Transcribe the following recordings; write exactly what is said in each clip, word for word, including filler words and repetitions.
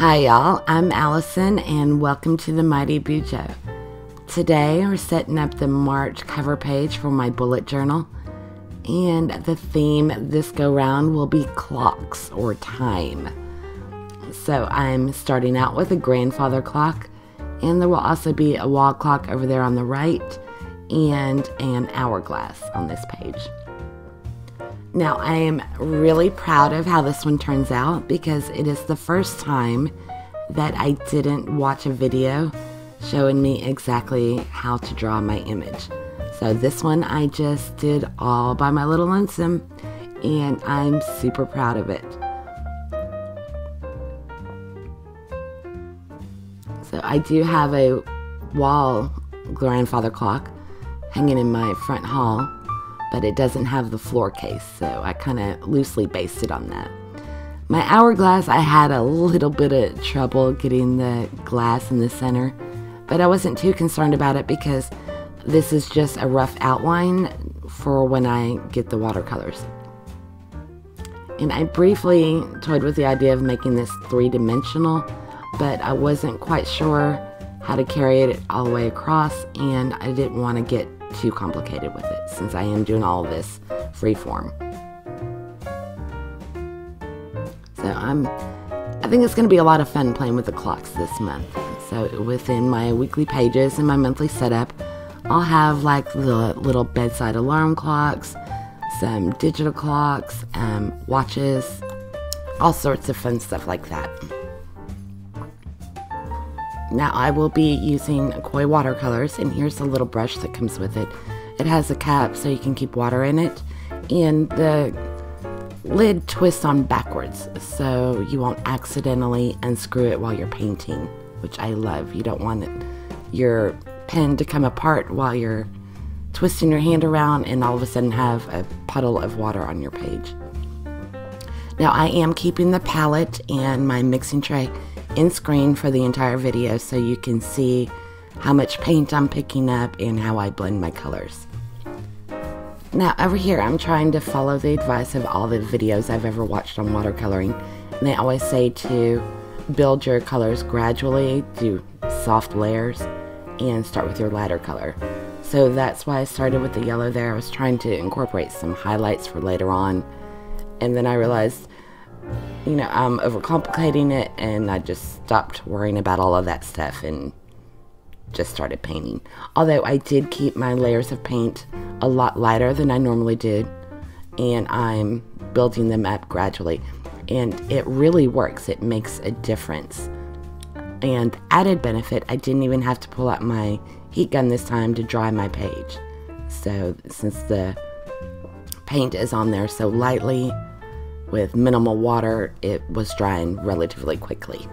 Hi y'all, I'm Allison and welcome to the Mighty Bujo. Today we're setting up the March cover page for my bullet journal, and the theme this go round will be clocks or time. So I'm starting out with a grandfather clock, and there will also be a wall clock over there on the right and an hourglass on this page. Now, I am really proud of how this one turns out because it is the first time that I didn't watch a video showing me exactly how to draw my image. So this one I just did all by my little lonesome, and I'm super proud of it. So I do have a wall grandfather clock hanging in my front hall, but it doesn't have the floor case, so I kind of loosely based it on that. My hourglass, I had a little bit of trouble getting the glass in the center, but I wasn't too concerned about it because this is just a rough outline for when I get the watercolors. And I briefly toyed with the idea of making this three-dimensional, but I wasn't quite sure how to carry it all the way across, and I didn't want to get too complicated with it since I am doing all this freeform. So I'm, I think it's going to be a lot of fun playing with the clocks this month. So within my weekly pages and my monthly setup, I'll have like the little bedside alarm clocks, some digital clocks, um, watches, all sorts of fun stuff like that. Now I will be using Koi watercolors, and here's the little brush that comes with it. It has a cap so you can keep water in it, and the lid twists on backwards so you won't accidentally unscrew it while you're painting, which I love. You don't want it, your pen to come apart while you're twisting your hand around and all of a sudden have a puddle of water on your page. Now I am keeping the palette and my mixing tray in screen for the entire video so you can see how much paint I'm picking up and how I blend my colors. Now over here I'm trying to follow the advice of all the videos I've ever watched on watercoloring, and they always say to build your colors gradually, do soft layers, and start with your lighter color. So that's why I started with the yellow there. I was trying to incorporate some highlights for later on, and then I realized, you know, I'm overcomplicating it, and I just stopped worrying about all of that stuff and just started painting. Although I did keep my layers of paint a lot lighter than I normally did, and I'm building them up gradually, and it really works. It makes a difference. And added benefit, I didn't even have to pull out my heat gun this time to dry my page. So since the paint is on there so lightly, with minimal water, it was drying relatively quickly.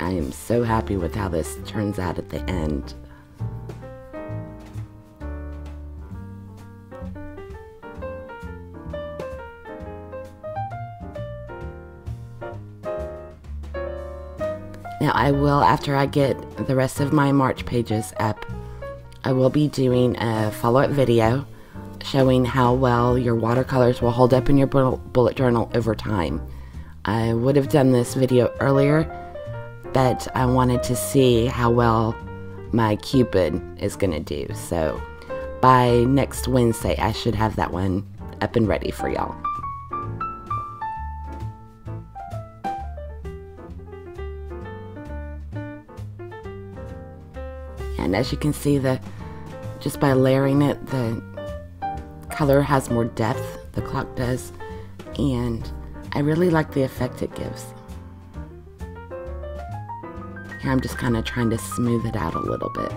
I am so happy with how this turns out at the end. Now I will, after I get the rest of my March pages up, I will be doing a follow-up video showing how well your watercolors will hold up in your bullet journal over time. I would have done this video earlier, but I wanted to see how well my Cupid is going to do. So by next Wednesday, I should have that one up and ready for y'all. And as you can see, the just by layering it, the color has more depth, the clock does, and I really like the effect it gives. Here I'm just kind of trying to smooth it out a little bit.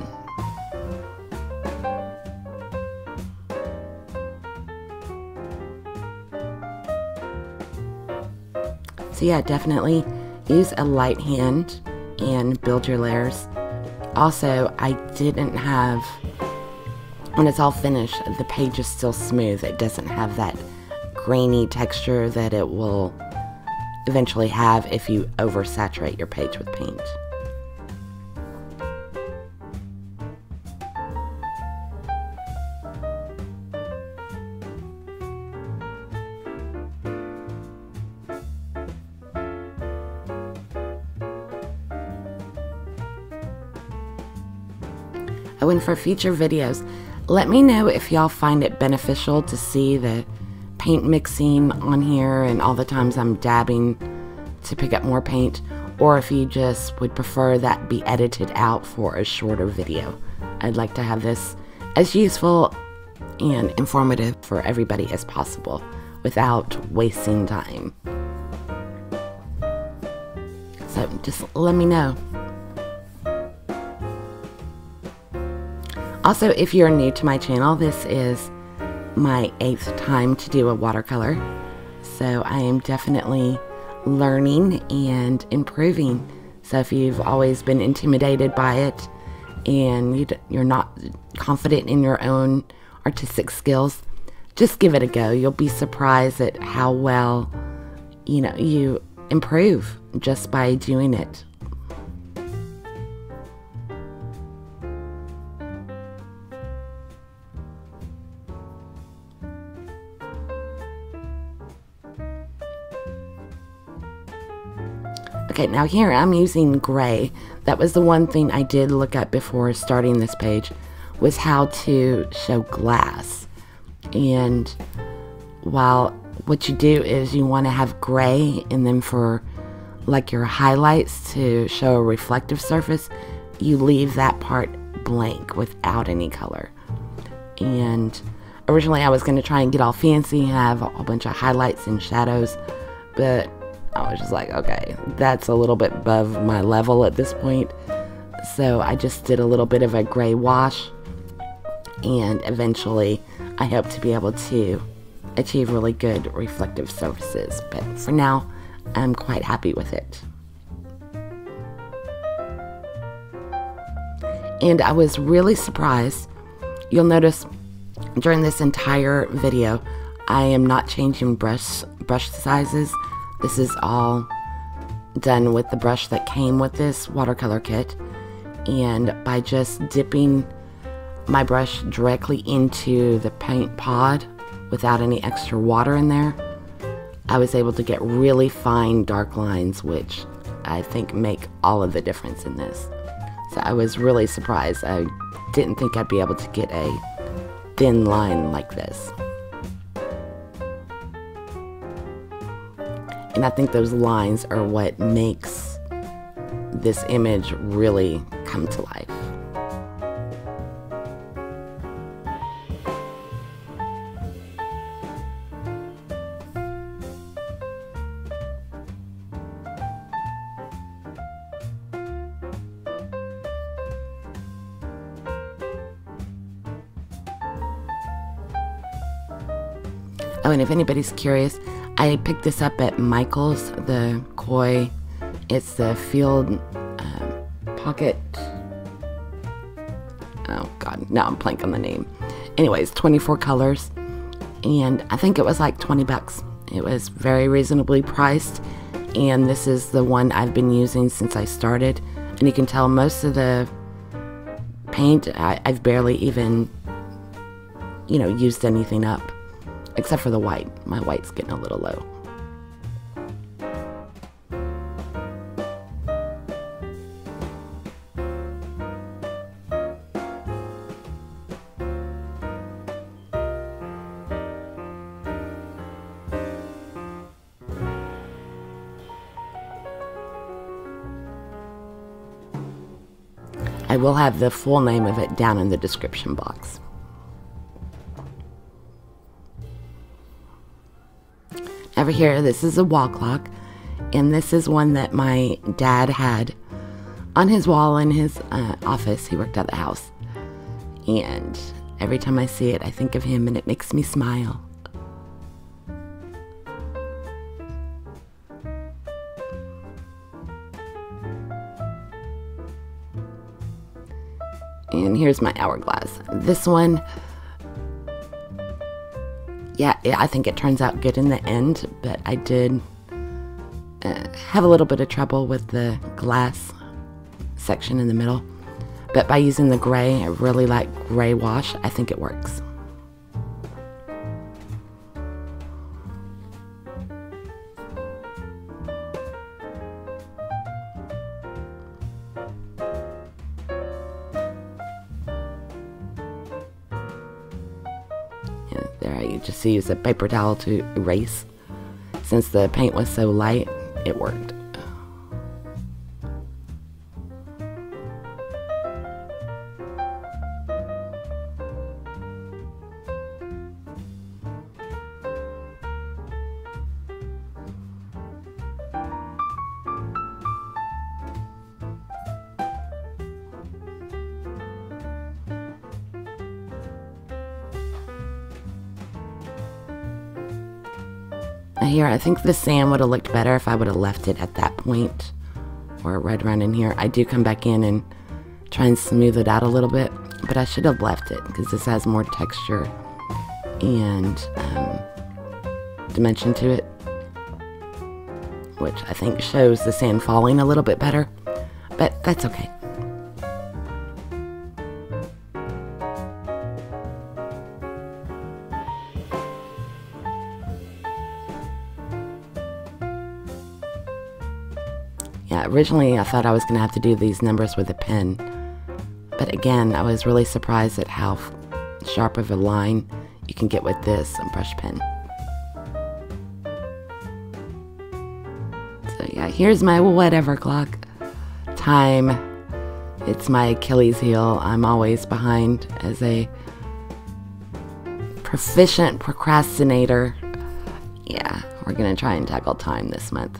So yeah, definitely use a light hand and build your layers. Also, I didn't have, when it's all finished, the page is still smooth. It doesn't have that grainy texture that it will eventually have if you oversaturate your page with paint. oh, and for future videos, let me know if y'all find it beneficial to see the paint mixing on here and all the times I'm dabbing to pick up more paint, or if you just would prefer that be edited out for a shorter video. I'd like to have this as useful and informative for everybody as possible without wasting time. So just let me know. Also, if you're new to my channel, this is my eighth time to do a watercolor, so I am definitely learning and improving. So if you've always been intimidated by it and you're not confident in your own artistic skills, just give it a go. You'll be surprised at how well, you know, you improve just by doing it. Okay, now here I'm using gray. That was the one thing I did look up before starting this page, was how to show glass. And while what you do is you want to have gray, and then for like your highlights to show a reflective surface, you leave that part blank without any color. And originally I was going to try and get all fancy and have a bunch of highlights and shadows, but I was just like, okay, that's a little bit above my level at this point. So I just did a little bit of a gray wash, and eventually I hope to be able to achieve really good reflective surfaces, but for now I'm quite happy with it. And I was really surprised. You'll notice during this entire video I am not changing brush brush sizes. This is all done with the brush that came with this watercolor kit, and by just dipping my brush directly into the paint pod without any extra water in there, I was able to get really fine dark lines, which I think make all of the difference in this. So I was really surprised. I didn't think I'd be able to get a thin line like this. And I think those lines are what makes this image really come to life. Oh, and if anybody's curious, I picked this up at Michael's, the Koi. It's the field um, pocket. Oh God, now I'm blank on the name. Anyways, twenty-four colors, and I think it was like twenty bucks. It was very reasonably priced, and this is the one I've been using since I started. And you can tell most of the paint I, I've barely even, you know, used anything up. Except for the white. My white's getting a little low. I will have the full name of it down in the description box. Over here, this is a wall clock, and this is one that my dad had on his wall in his uh, office. He worked at the house, and every time I see it I think of him and it makes me smile. And here's my hourglass. This one, Yeah, yeah, I think it turns out good in the end, but I did uh, have a little bit of trouble with the glass section in the middle. But by using the gray, I really like gray wash. I think it works. I just used a paper towel to erase. Since the paint was so light, it worked. Here, I think the sand would have looked better if I would have left it at that point, or a red run in here. I do come back in and try and smooth it out a little bit, but I should have left it because this has more texture and um, dimension to it, which I think shows the sand falling a little bit better, but that's okay. Yeah, originally I thought I was going to have to do these numbers with a pen, but again, I was really surprised at how sharp of a line you can get with this brush pen. So yeah, here's my whatever clock. Time. It's my Achilles heel. I'm always behind as a proficient procrastinator. Yeah, we're going to try and tackle time this month.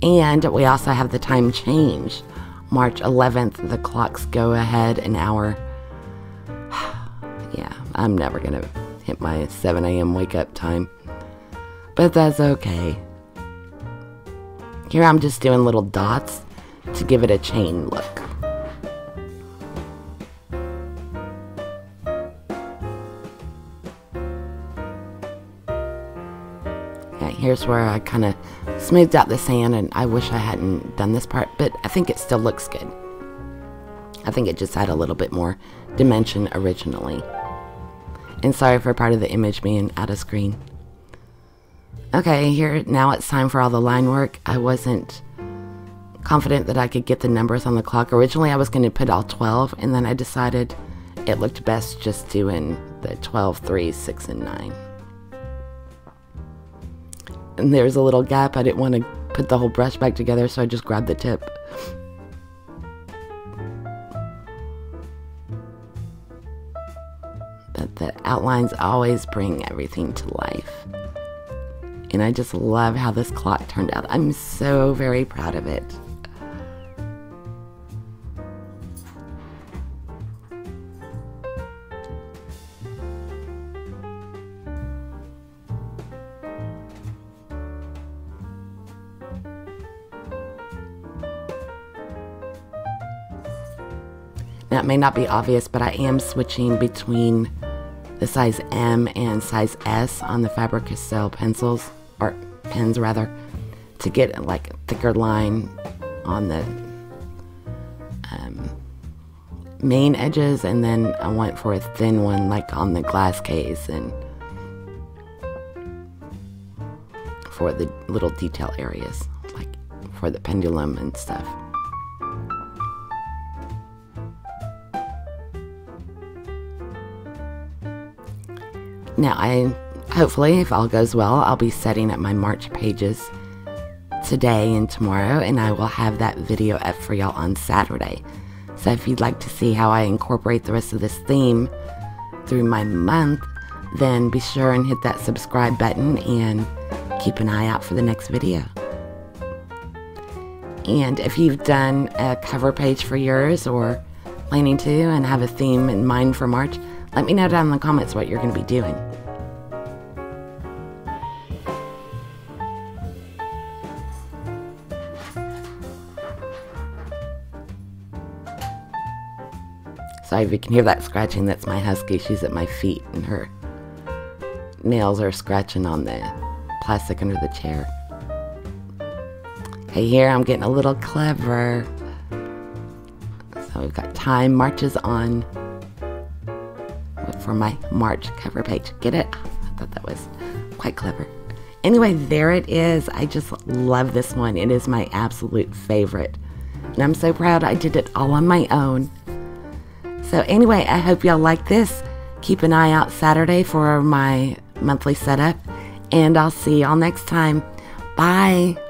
And we also have the time change. March eleventh, the clocks go ahead an hour. Yeah, I'm never going to hit my seven A M wake up time. But that's okay. Here I'm just doing little dots to give it a chain look. Here's where I kind of smoothed out the sand, and I wish I hadn't done this part, but I think it still looks good. I think it just had a little bit more dimension originally. And sorry for part of the image being out of screen. Okay, here, now it's time for all the line work. I wasn't confident that I could get the numbers on the clock. Originally I was going to put all twelve, and then I decided it looked best just doing the twelve, three, six, and nine. And there's a little gap. I didn't want to put the whole brush back together, so I just grabbed the tip. But the outlines always bring everything to life. And I just love how this clock turned out. I'm so very proud of it. Now, it may not be obvious, but I am switching between the size M and size S on the Faber-Castell pencils, or pens rather, to get like a thicker line on the um, main edges, and then I went for a thin one like on the glass case and for the little detail areas, like for the pendulum and stuff. Now, I hopefully, if all goes well, I'll be setting up my March pages today and tomorrow, and I will have that video up for y'all on Saturday. So if you'd like to see how I incorporate the rest of this theme through my month, then be sure and hit that subscribe button and keep an eye out for the next video. And if you've done a cover page for yours or planning to and have a theme in mind for March, let me know down in the comments what you're going to be doing. Sorry if you can hear that scratching, that's my husky. She's at my feet and her nails are scratching on the plastic under the chair. Okay, here I'm getting a little clever. So we've got time marches on for my March cover page. Get it? I thought that was quite clever. Anyway, there it is. I just love this one. It is my absolute favorite. And I'm so proud I did it all on my own. So anyway, I hope y'all like this. Keep an eye out Saturday for my monthly setup, and I'll see y'all next time. Bye.